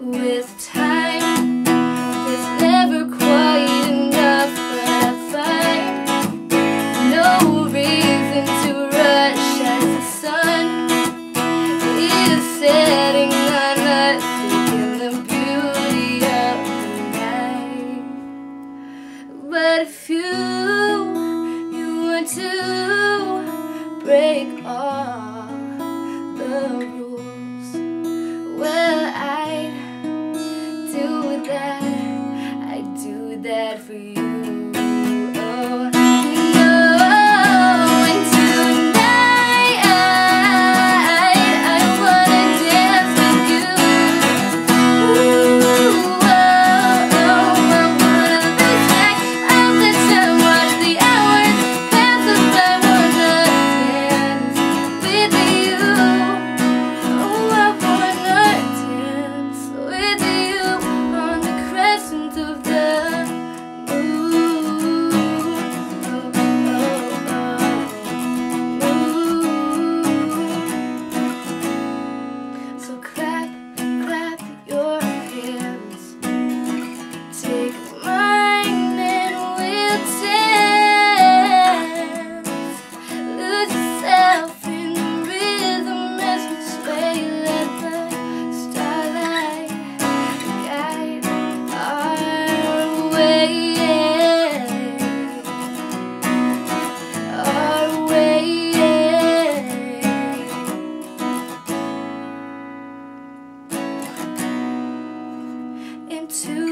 with time. There's never quite enough, but I find no reason to rush as the sun is setting on us, taking the beauty of the night. But if you want to break all the rules, well, I'd do that for you. To